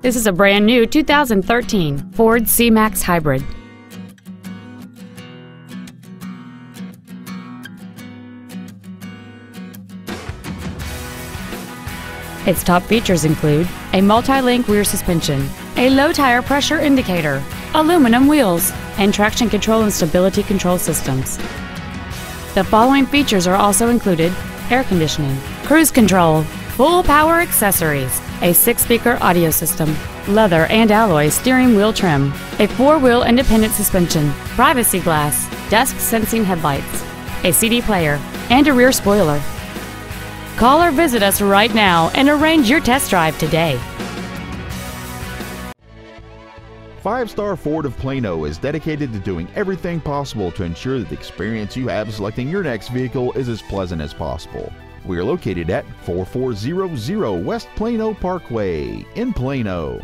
This is a brand new 2013 Ford C-MAX Hybrid. Its top features include a multi-link rear suspension, a low tire pressure indicator, aluminum wheels, and traction control and stability control systems. The following features are also included: air conditioning, cruise control, full power accessories, a 6-speaker audio system, leather and alloy steering wheel trim, a 4-wheel independent suspension, privacy glass, dusk sensing headlights, a CD player, and a rear spoiler. Call or visit us right now and arrange your test drive today. Five Star Ford of Plano is dedicated to doing everything possible to ensure that the experience you have selecting your next vehicle is as pleasant as possible. We are located at 4400 West Plano Parkway in Plano.